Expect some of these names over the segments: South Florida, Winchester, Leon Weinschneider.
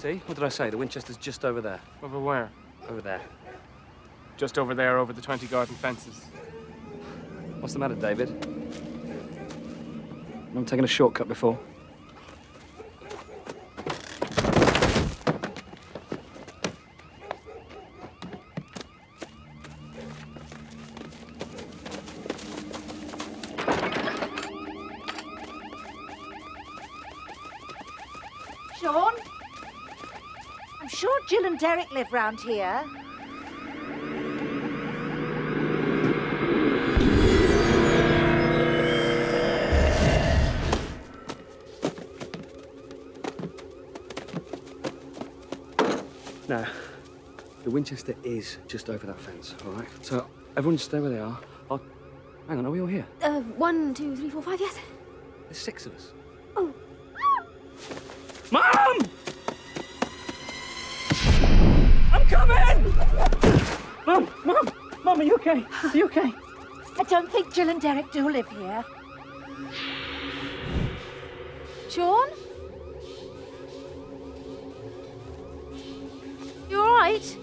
See? What did I say? The Winchester's just over there. Over where? Over there. Just over there, over the 20 garden fences. What's the matter, David? I'm taking a shortcut before. Sean? I'm sure Jill and Derek live round here. No, the Winchester is just over that fence, all right? So everyone just stay where they are. I'll... Hang on, are we all here? 1, 2, 3, 4, 5, yes. There's 6 of us. Oh. Mom! I'm coming! Mom, are you okay? Are you okay? I don't think Jill and Derek do live here. Sean? You all right?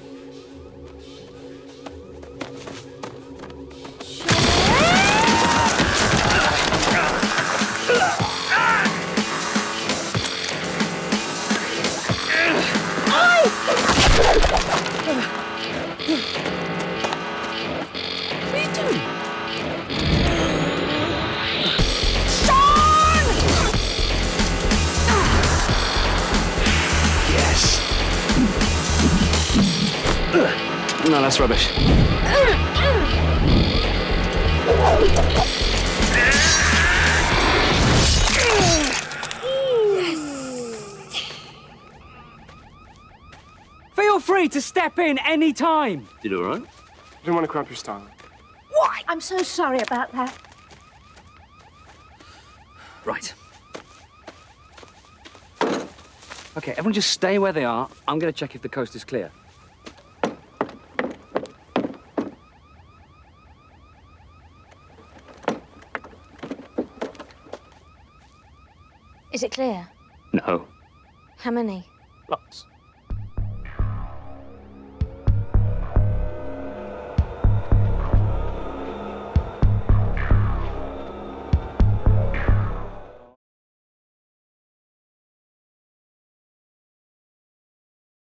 No, that's rubbish. Yes. Feel free to step in any time. Did all right? Didn't want to cramp your style. Why? I'm so sorry about that. Right. Okay, everyone just stay where they are. I'm going to check if the coast is clear. Is it clear? No. How many? Lots.